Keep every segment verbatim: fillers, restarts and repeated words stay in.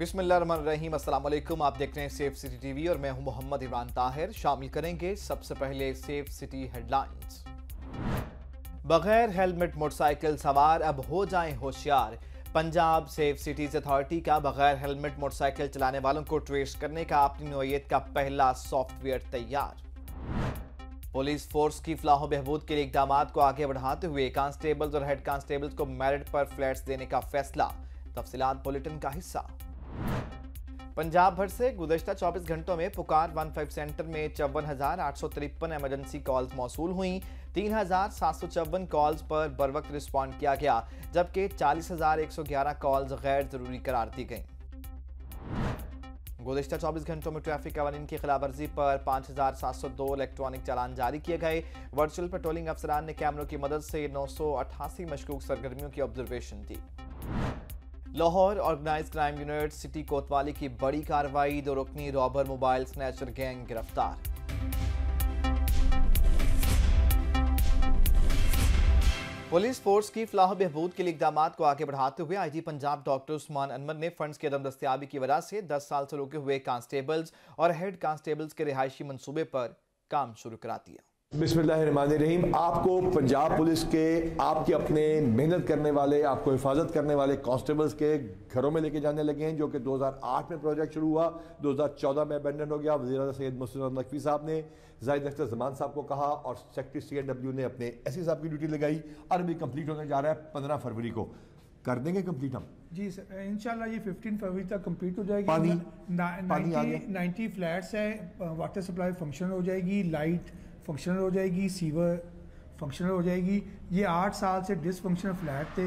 बिस्मिल्लाहिर्रहमानिर्रहीम, अस्सलाम वालेकुम। आप देख रहे हैं सेफ सिटी टीवी और मैं हूं मोहम्मद इमरान ताहिर। शामिल करेंगे सबसे पहले सेफ सिटी हेडलाइंस। बगैर हेलमेट मोटरसाइकिल सवार अब हो जाएं होशियार। पंजाब सेफ सिटीज अथॉरिटी का बगैर हेलमेट मोटरसाइकिल चलाने वालों को ट्रेस करने का अपनी नोयत का पहला सॉफ्टवेयर तैयार। पुलिस फोर्स की फलाह बहबूद के लिए इकदाम को आगे बढ़ाते हुए कांस्टेबल्स और हेड कांस्टेबल्स को मेरिट पर फ्लैट्स देने का फैसला। तफसीलात बुलेटिन का हिस्सा। पंजाब भर से गुज़श्ता चौबीस घंटों में पुकार पंद्रह सेंटर में चौवन हजार आठ सौ तिरपन एमरजेंसी कॉल्स मौसूल हुई। तीन हजार सात सौ चौवन कॉल्स पर बर वक्त रिस्पॉन्ड किया गया, जबकि चालीस हजार एक सौ ग्यारह कॉल्स गैर जरूरी करार दी गई। गुज़श्ता चौबीस घंटों में ट्रैफिक कवानीन की खिलाफवर्जी पर पाँच हज़ार सात सौ दो इलेक्ट्रॉनिक चालान जारी किए गए। वर्चुअल पेट्रोलिंग अफसरान ने कैमरों की मदद से नौ सौ अट्ठासी मशकूक सरगर्मियों की ऑब्जर्वेशन दी। Lahore organise crime unit city कोतवाली की बड़ी कार्रवाई, दो रुकनी रॉबर मोबाइल स्नैचर गैंग गिरफ्तार। पुलिस फोर्स की फलाह बहबूद के लिए इकदाम को आगे बढ़ाते हुए I G Punjab doctor Usman Ahmad ने फंड्स की अदम दस्तियाबी की वजह से दस साल से रुके हुए कांस्टेबल्स और हेड कांस्टेबल्स के रिहायशी मनसूबे पर काम शुरू करा दिया। बिस्मिल्लाहिर्रहमानिर्रहीम, आपको पंजाब पुलिस के, आपके अपने मेहनत करने वाले, आपको हिफाजत करने वाले कांस्टेबल्स के घरों में लेके जाने लगे हैं, जो कि दो हज़ार आठ में प्रोजेक्ट शुरू हुआ, दो हज़ार चौदह में अबेंडन हो गया। वज़ीर-ए-आला सैयद मुसर्रत नकवी साहब ने जायद अख्तर जमान साहब को कहा और सेक्रेटरी सी एन डब्ल्यू ने अपने एस ई साहब की ड्यूटी लगाई और अभी कंप्लीट होने जा रहा है। पंद्रह फरवरी को कर देंगे कंप्लीट हम जी सर, इंशाल्लाह ये फिफ्टीन फरवरी तक कंप्लीट हो जाएगी। पानी, ना, पानी नाइंटी, नाइंटी फ्लैट्स हैं, वाटर सप्लाई फंक्शनल हो जाएगी, लाइट फंक्शनल हो जाएगी, सीवर फंक्शनल हो जाएगी। ये आठ साल से डिसफंक्शनल फ्लैट थे।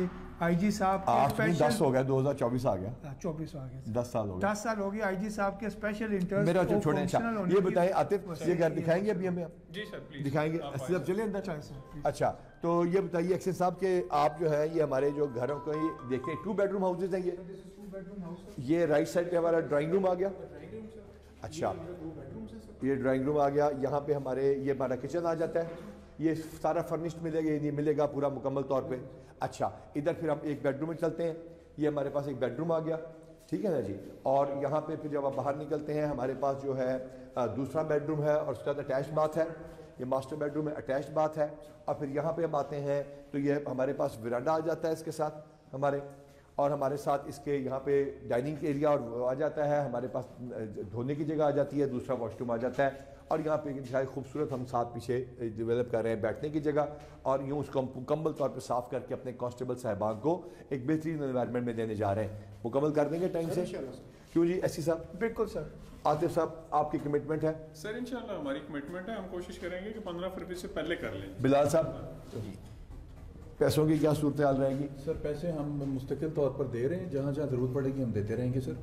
आई जी साहब दस हो गया, दो हज़ार चौबीस आ गया, चौबीस आ गया, दस साल हो गया, दस साल हो गया। आई जी साहब के स्पेशल इंटरेस्ट ये बताएं आतिफ, ये घर दिखाएंगे अभी हमें जी सर, दिखाएंगे आप चले अंदर। अच्छा, तो ये बताइए एक्सेस साहब के आप जो है ये हमारे जो घरों को ही देखते हैं, टू बेडरूम हाउसेज हैं ये। ये राइट साइड पे हमारा ड्राइंग रूम आ गया। अच्छा, ये ड्राइंग रूम आ गया। यहाँ पे हमारे ये हमारा किचन आ जाता है। ये सारा फर्निश्ड मिलेगा, ये मिलेगा पूरा मुकम्मल तौर पे। अच्छा, इधर फिर हम एक बेडरूम में चलते हैं। ये हमारे पास एक बेडरूम आ गया, ठीक है ना जी। और यहाँ पे फिर जब आप बाहर निकलते हैं हमारे पास जो है दूसरा बेडरूम है और उसके बाद अटैच बाथ है। ये मास्टर बेडरूम है, अटैच बाथ है। और फिर यहाँ पर हम आते हैं तो ये हमारे पास वरांडा आ जाता है इसके साथ हमारे, और हमारे साथ इसके यहाँ पे डाइनिंग एरिया और आ जाता है। हमारे पास धोने की जगह आ जाती है, दूसरा वॉशरूम आ जाता है। और यहाँ पे इंतहाई खूबसूरत हम साथ पीछे डेवलप कर रहे हैं बैठने की जगह, और यूँ उसको हम मुकम्मल तौर पे साफ़ करके अपने कांस्टेबल साहिबान को एक बेहतरीन एनवायरनमेंट में देने जा रहे हैं। मुकम्मल कर देंगे टाइम से, क्यों जी एस सी साहब? बिल्कुल सर। आतिफ साहब, आपकी कमिटमेंट है सर? इंशाल्लाह हमारी कमिटमेंट है, हम कोशिश करेंगे कि पंद्रह फरवरी से पहले कर लें। बिलाल साहब, पैसों की क्या सूरत हाल रहेगी? सर पैसे हम मुस्तकिल तौर पर दे रहे हैं, जहाँ जहाँ ज़रूरत पड़ेगी हम देते रहेंगे सर।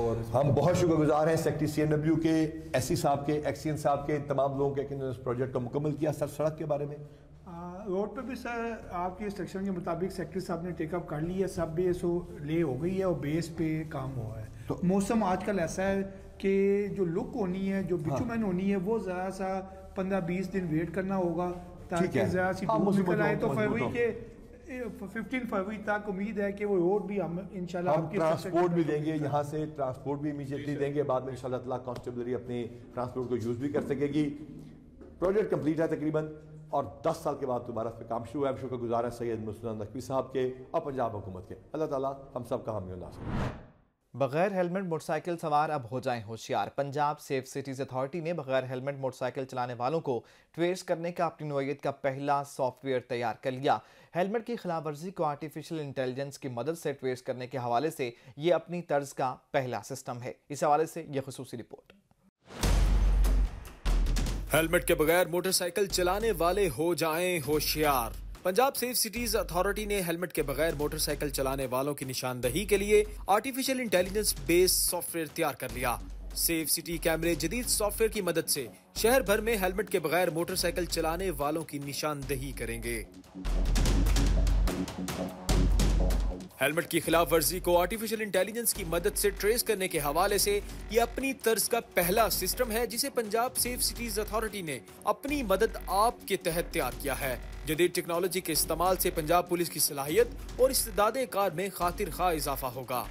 और हम बहुत शुक्रगुजार हैं सेक्रेटरी सी एन डब्ल्यू के, एस सी साहब के, एक्सीन साहब के, तमाम लोगों के इस प्रोजेक्ट को मुकम्मल किया। सर सड़क के बारे में रोड पे भी सर आपके इंस्ट्रक्शन के मुताबिक सेक्रेटरी साहब ने टेकअप कर लिया, सब बे सो ले हो गई है और बेस पे काम हुआ है। तो मौसम आजकल ऐसा है कि जो लुक होनी है, जो बिचुमन होनी है, वो ज़रा सा पंद्रह बीस दिन वेट करना होगा ताकि ज़रा सी निकल आए। तो फरवरी के फिफ्टीन फरवरी तक उम्मीद है कि वो रोड भी हम इंशाल्लाह, हम ट्रांसपोर्ट भी देंगे, यहाँ से ट्रांसपोर्ट भी इमीजिएटली देंगे। बाद में इंशाल्लाह कांस्टेबलरी अपने ट्रांसपोर्ट को यूज़ भी कर सकेगी। प्रोजेक्ट कंप्लीट है तकरीबन और दस साल के बाद दोबारा पे काम शुरू है। शुक्र गुजार है सैयद मुसर्रत नकवी साहब के और पंजाब हुकूमत के। अल्लाह ताला हम सब का हामी उल्लास। बगैर हेलमेट मोटरसाइकिल सवार अब हो जाएं होशियार। पंजाब सेफ सिटीज़ अथॉरिटी ने बगैर हेलमेट मोटरसाइकिल चलाने वालों को ट्रेस करने का अपनी नोयत का पहला सॉफ्टवेयर तैयार कर लिया। हेलमेट की खिलाफवर्जी को आर्टिफिशियल इंटेलिजेंस की मदद से ट्रेस करने के हवाले से ये अपनी तर्ज का पहला सिस्टम है। इस हवाले से यह खुसूसी रिपोर्ट। हेलमेट के बगैर मोटरसाइकिल चलाने वाले हो जाएं होशियार। पंजाब सेफ सिटीज अथॉरिटी ने हेलमेट के बगैर मोटरसाइकिल चलाने वालों की निशानदही के लिए आर्टिफिशियल इंटेलिजेंस बेस्ड सॉफ्टवेयर तैयार कर लिया। सेफ सिटी कैमरे जदीद सॉफ्टवेयर की मदद से शहर भर में हेलमेट के बगैर मोटरसाइकिल चलाने वालों की निशानदही करेंगे। हेलमेट की खिलाफ वर्जी को आर्टिफिशियल इंटेलिजेंस की मदद से ट्रेस करने के हवाले से ये अपनी तर्ज का पहला सिस्टम है, जिसे पंजाब सेफ सिटीज अथॉरिटी ने अपनी मदद आप के तहत तैयार किया है। जदीद टेक्नोलॉजी के इस्तेमाल से पंजाब पुलिस की सलाहियत और इस्तेदाद कार में खातिर खा इजाफा होगा।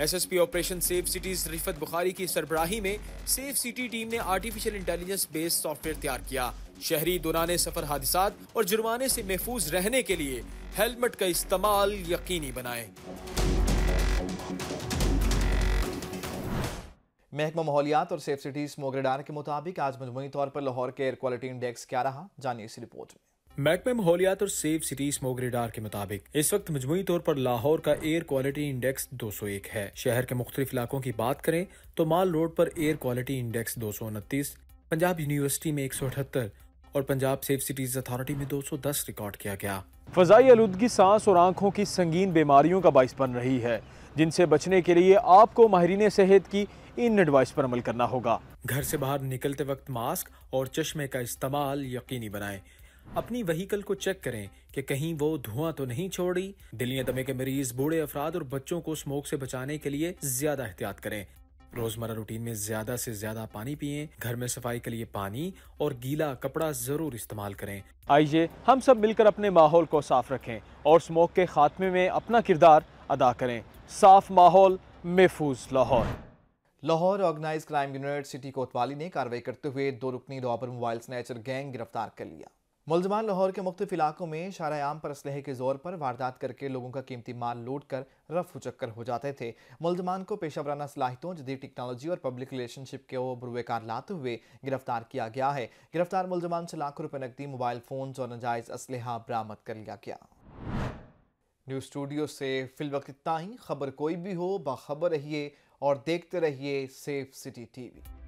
SSP operation safe cities Rifat Bukhari की सरबराही में सेफ सिटी टीम ने आर्टिफिशियल इंटेलिजेंस बेस्ड सॉफ्टवेयर तैयार किया। शहरी दौरान सफर हादसात और जुर्माने से महफूज रहने के लिए हेलमेट का इस्तेमाल यकीनी बनाए। महकमा माहौलियात और सेफ सिटीज मोगरेडार के मुताबिक आज मजमूई तौर पर लाहौर के एयर क्वालिटी इंडेक्स क्या रहा, जानिए इस रिपोर्ट में। महकमा माहौलियात और सेफ सिटीज मोगरेडार के मुताबिक इस वक्त मजमूई तौर पर लाहौर का एयर क्वालिटी इंडेक्स दो सौ एक है। शहर के मुख्तलिफ इलाकों की बात करें तो माल रोड पर एयर क्वालिटी इंडेक्स दो सौ उनतीस, पंजाब यूनिवर्सिटी में एक सौ अठहत्तर और पंजाब सेफ सिटीज अथॉरिटी में दो सौ दस रिकॉर्ड किया गया। फजाई आलूदगी सांस और आंखों की संगीन बीमारियों का बाइस बन रही है, जिनसे बचने के लिए आपको माहिरीन सेहत की इन एडवाइस पर अमल करना होगा। घर से बाहर निकलते वक्त मास्क और चश्मे का इस्तेमाल यकीनी बनाएं। अपनी वहीकल को चेक करें कि कहीं वो धुआं तो नहीं छोड़ी। दिल या दमे के मरीज, बूढ़े अफराद और बच्चों को स्मोक से बचाने के लिए ज्यादा एहतियात करें। रोजमर्रा रूटीन में ज्यादा से ज्यादा पानी पिएं। घर में सफाई के लिए पानी और गीला कपड़ा जरूर इस्तेमाल करें। आइए हम सब मिलकर अपने माहौल को साफ रखें और स्मोक के खात्मे में अपना किरदार अदा करें। साफ माहौल, महफूज Lahore. Lahore organise crime unit city कोतवाली ने कार्रवाई करते हुए दो रुकनी रॉबर मोबाइल स्नैचर गैंग गिरफ्तार कर लिया। मुलजमान लाहौर के मुख्तलिफ इलाकों में शरायाम पर असलहे के जोर पर वारदात करके लोगों का कीमती माल लूट कर रफू चक्कर हो जाते थे। मुलजमान को पेशा वराना सलाहितों, जदीद टेक्नोलॉजी और पब्लिक रिलेशनशिप के वो बुरवेकार लाते हुए गिरफ्तार किया गया है। गिरफ्तार मुलजमान से लाखों रुपये नकदी, मोबाइल फोन और नाजायज असलहा बरामद कर लिया गया। न्यूज़ स्टूडियो से फिल वक्त इतना ही। खबर कोई भी हो, बाखबर रहिए और देखते रहिए सेफ सिटी टीवी।